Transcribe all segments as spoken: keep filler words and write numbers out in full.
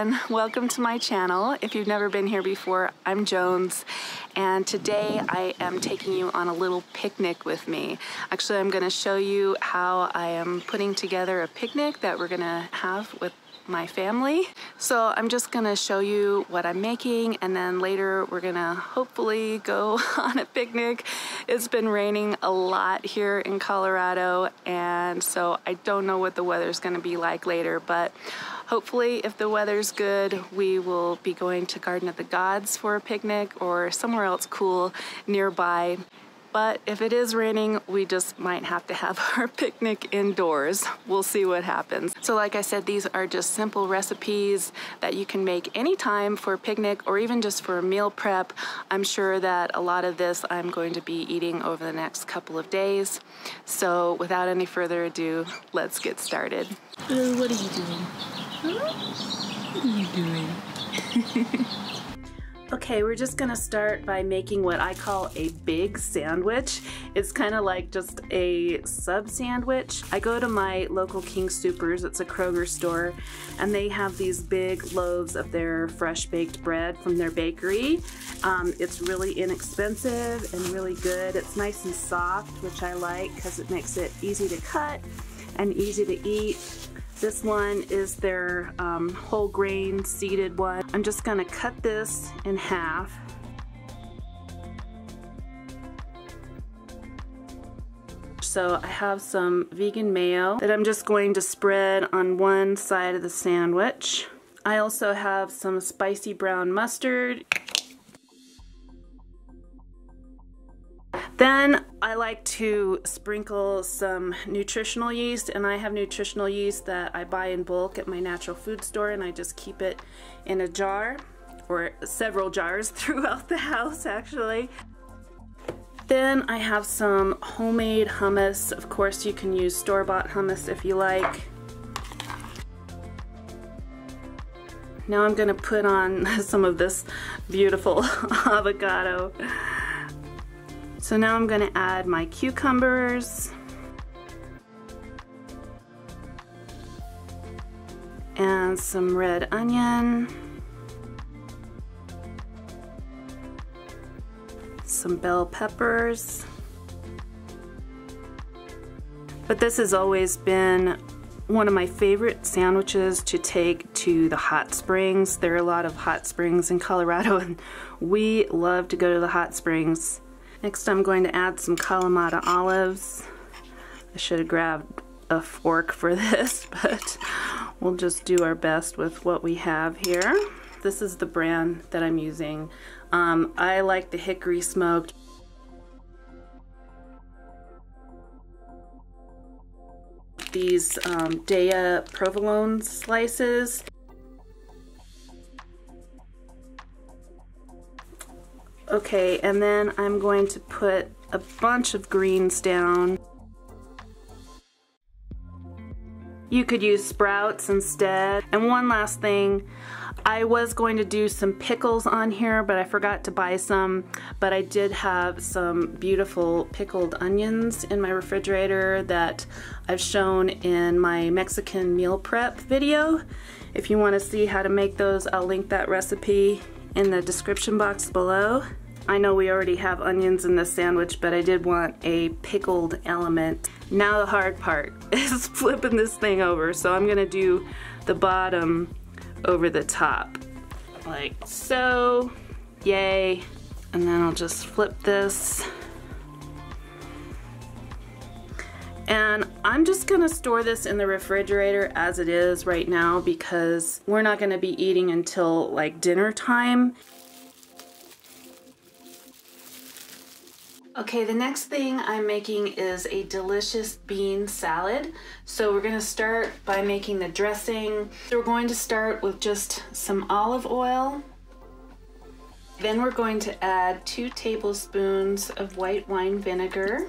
everyone, welcome to my channel. If you've never been here before, I'm Jones, and today I am taking you on a little picnic with me. Actually, I'm going to show you how I am putting together a picnic that we're going to have with my family. So I'm just gonna show you what I'm making, and then later we're gonna hopefully go on a picnic. It's been raining a lot here in Colorado, and so I don't know what the weather's gonna be like later, but hopefully if the weather's good, we will be going to Garden of the Gods for a picnic or somewhere else cool nearby. But if it is raining, we just might have to have our picnic indoors. We'll see what happens. So like I said, these are just simple recipes that you can make anytime for a picnic or even just for a meal prep. I'm sure that a lot of this I'm going to be eating over the next couple of days. So without any further ado, let's get started. Blue, what are you doing? Huh? What are you doing? Okay, we're just gonna start by making what I call a big sandwich. It's kind of like just a sub sandwich. I go to my local King Soopers, it's a Kroger store, and they have these big loaves of their fresh baked bread from their bakery. Um, it's really inexpensive and really good. It's nice and soft, which I like because it makes it easy to cut and easy to eat. This one is their um, whole grain seeded one. I'm just gonna cut this in half. So I have some vegan mayo that I'm just going to spread on one side of the sandwich. I also have some spicy brown mustard. Then I like to sprinkle some nutritional yeast, and I have nutritional yeast that I buy in bulk at my natural food store, and I just keep it in a jar or several jars throughout the house actually. Then I have some homemade hummus. Of course you can use store-bought hummus if you like. Now I'm going to put on some of this beautiful avocado. So now I'm going to add my cucumbers and some red onion, some bell peppers. But this has always been one of my favorite sandwiches to take to the hot springs. There are a lot of hot springs in Colorado, and we love to go to the hot springs. Next I'm going to add some Kalamata olives. I should have grabbed a fork for this, but we'll just do our best with what we have here. This is the brand that I'm using. Um, I like the hickory smoked. These um, Daya provolone slices. Okay, and then I'm going to put a bunch of greens down. You could use sprouts instead. And one last thing, I was going to do some pickles on here, but I forgot to buy some. But I did have some beautiful pickled onions in my refrigerator that I've shown in my Mexican meal prep video. If you want to see how to make those, I'll link that recipe in the description box below. I know we already have onions in this sandwich, but I did want a pickled element. Now the hard part is flipping this thing over, so I'm gonna do the bottom over the top, like so. Yay. And then I'll just flip this. And I'm just gonna store this in the refrigerator as it is right now, because we're not gonna be eating until like dinner time. Okay, the next thing I'm making is a delicious bean salad. So we're gonna start by making the dressing. So we're going to start with just some olive oil. Then we're going to add two tablespoons of white wine vinegar,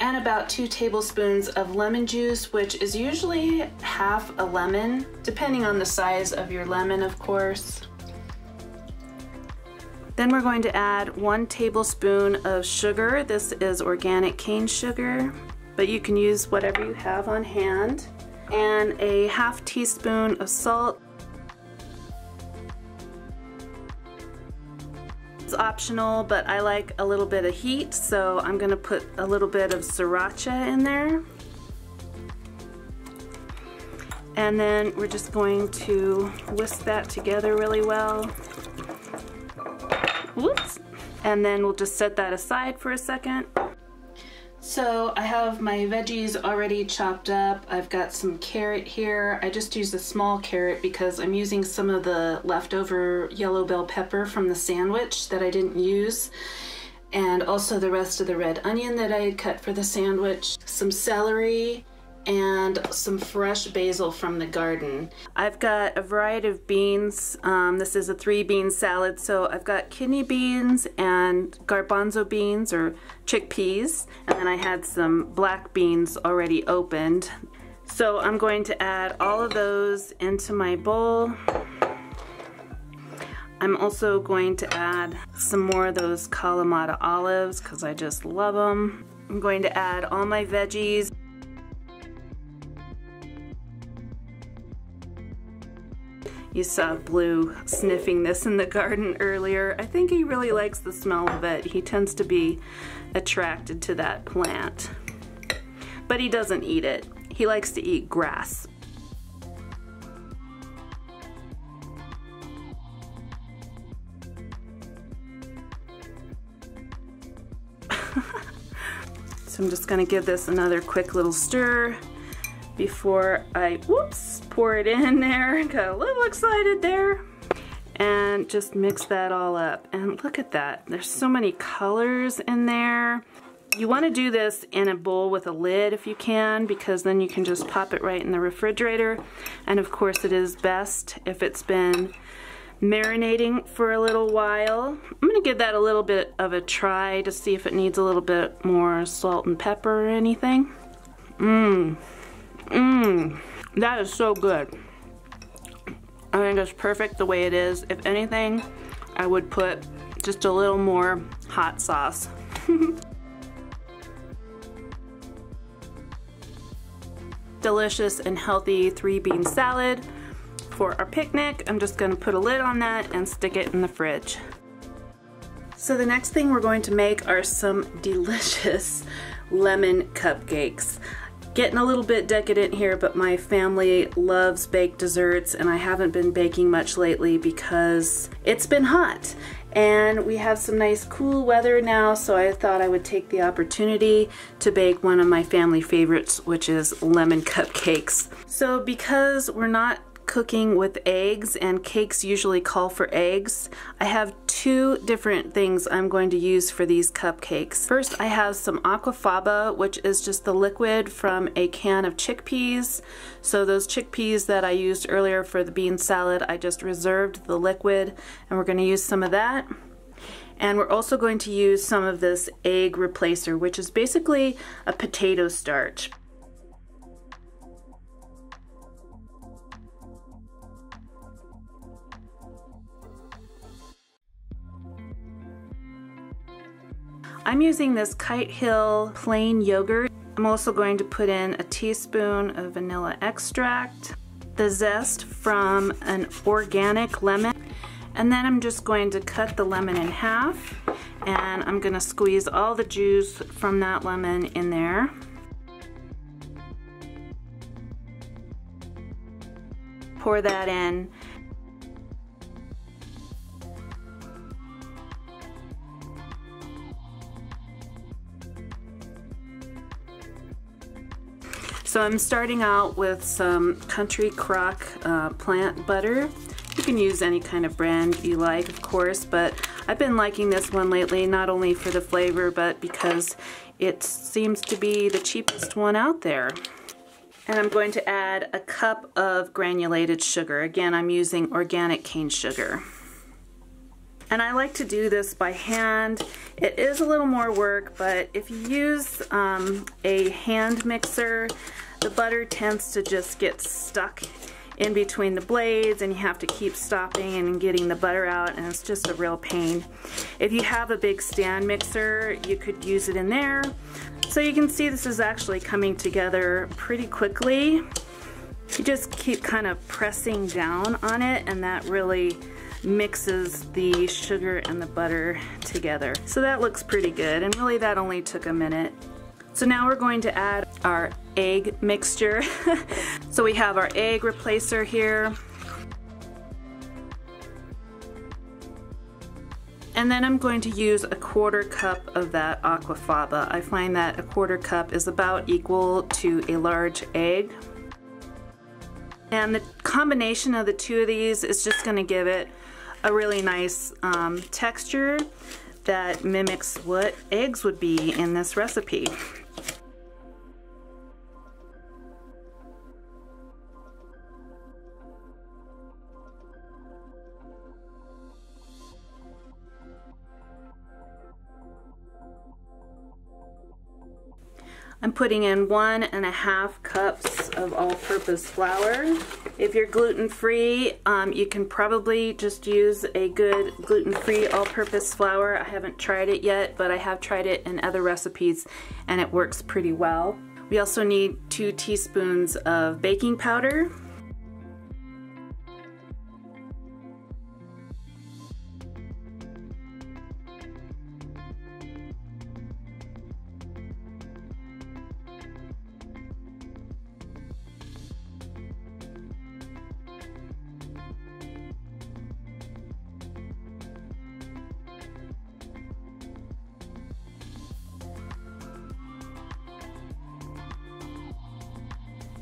and about two tablespoons of lemon juice, which is usually half a lemon, depending on the size of your lemon, of course. Then we're going to add one tablespoon of sugar. This is organic cane sugar, but you can use whatever you have on hand. and a half teaspoon of salt. It's optional, but I like a little bit of heat, so I'm going to put a little bit of sriracha in there. And then we're just going to whisk that together really well. Whoops! And then we'll just set that aside for a second. So I have my veggies already chopped up. I've got some carrot here. I just used a small carrot because I'm using some of the leftover yellow bell pepper from the sandwich that I didn't use, and also the rest of the red onion that I had cut for the sandwich, some celery, and some fresh basil from the garden. I've got a variety of beans. Um, this is a three bean salad, so I've got kidney beans and garbanzo beans or chickpeas, and then I had some black beans already opened. So I'm going to add all of those into my bowl. I'm also going to add some more of those Kalamata olives because I just love them. I'm going to add all my veggies. You saw Blue sniffing this in the garden earlier. I think he really likes the smell of it. He tends to be attracted to that plant. But he doesn't eat it. He likes to eat grass. So I'm just gonna give this another quick little stir before I, whoops, pour it in there. Got a little excited there. And just mix that all up. And look at that, there's so many colors in there. You wanna do this in a bowl with a lid if you can, because then you can just pop it right in the refrigerator. And of course it is best if it's been marinating for a little while. I'm gonna give that a little bit of a try to see if it needs a little bit more salt and pepper or anything. Mmm. Mmm, that is so good. I think it's perfect the way it is. If anything, I would put just a little more hot sauce. Delicious and healthy three bean salad for our picnic. I'm just gonna put a lid on that and stick it in the fridge. So the next thing we're going to make are some delicious lemon cupcakes. Getting a little bit decadent here, but my family loves baked desserts, and I haven't been baking much lately because it's been hot and we have some nice cool weather now, so I thought I would take the opportunity to bake one of my family favorites, which is lemon cupcakes. So because we're not cooking with eggs, and cakes usually call for eggs, I have two different things I'm going to use for these cupcakes. First, I have some aquafaba, which is just the liquid from a can of chickpeas. So those chickpeas that I used earlier for the bean salad, I just reserved the liquid, and we're going to use some of that. And we're also going to use some of this egg replacer, which is basically a potato starch. I'm using this Kite Hill plain yogurt. I'm also going to put in a teaspoon of vanilla extract, the zest from an organic lemon, and then I'm just going to cut the lemon in half, and I'm going to squeeze all the juice from that lemon in there. Pour that in. So I'm starting out with some Country Crock uh, plant butter. You can use any kind of brand you like, of course, but I've been liking this one lately, not only for the flavor, but because it seems to be the cheapest one out there. And I'm going to add a cup of granulated sugar. Again, I'm using organic cane sugar. And I like to do this by hand. It is a little more work, but if you use um, a hand mixer, the butter tends to just get stuck in between the blades, and you have to keep stopping and getting the butter out, and it's just a real pain. If you have a big stand mixer, you could use it in there. So you can see this is actually coming together pretty quickly. You just keep kind of pressing down on it, and that really mixes the sugar and the butter together. So that looks pretty good, and really that only took a minute. So now we're going to add our egg mixture. So we have our egg replacer here. And then I'm going to use a quarter cup of that aquafaba. I find that a quarter cup is about equal to a large egg. And the combination of the two of these is just going to give it a really nice um, texture that mimics what eggs would be in this recipe. I'm putting in one and a half cups of all-purpose flour. If you're gluten-free, um, you can probably just use a good gluten-free all-purpose flour. I haven't tried it yet, but I have tried it in other recipes and it works pretty well. We also need two teaspoons of baking powder.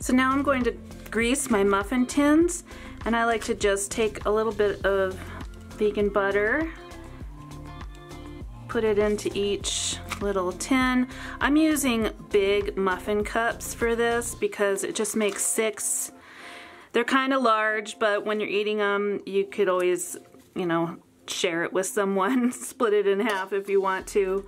So now I'm going to grease my muffin tins, and I like to just take a little bit of vegan butter, put it into each little tin. I'm using big muffin cups for this because it just makes six. They're kind of large, but when you're eating them, you could always, you know, share it with someone, split it in half if you want to.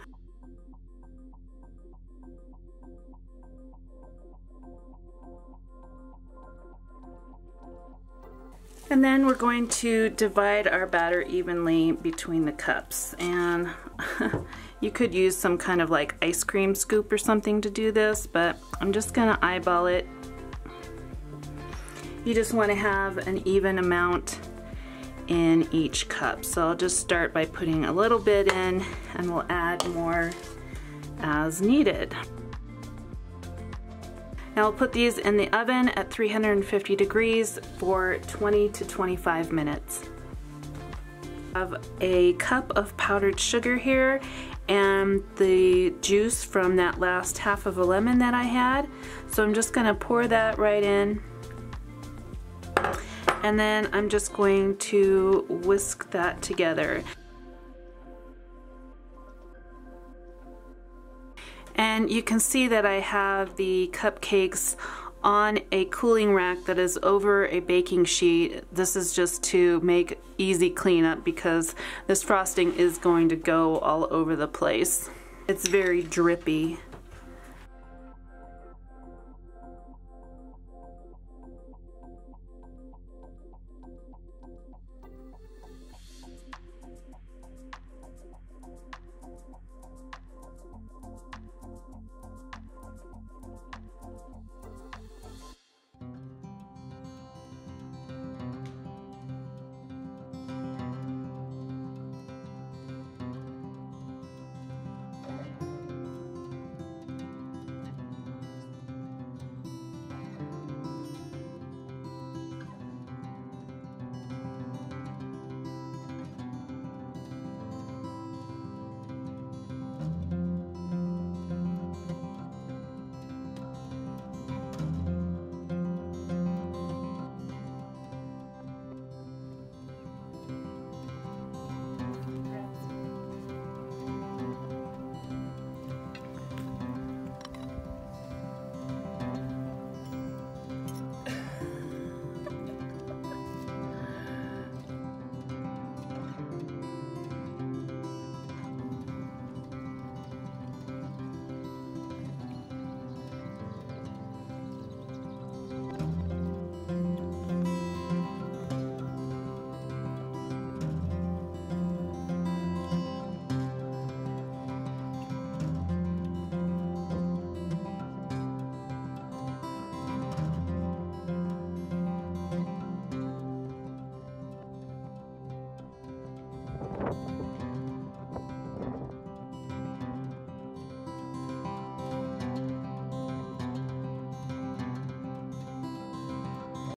And then we're going to divide our batter evenly between the cups. And you could use some kind of like ice cream scoop or something to do this, but I'm just gonna eyeball it. You just wanna have an even amount in each cup. So I'll just start by putting a little bit in, and we'll add more as needed. Now I'll put these in the oven at three hundred fifty degrees for twenty to twenty-five minutes. I have a cup of powdered sugar here and the juice from that last half of a lemon that I had. So I'm just going to pour that right in. And then I'm just going to whisk that together. And you can see that I have the cupcakes on a cooling rack that is over a baking sheet. This is just to make easy cleanup because this frosting is going to go all over the place. It's very drippy.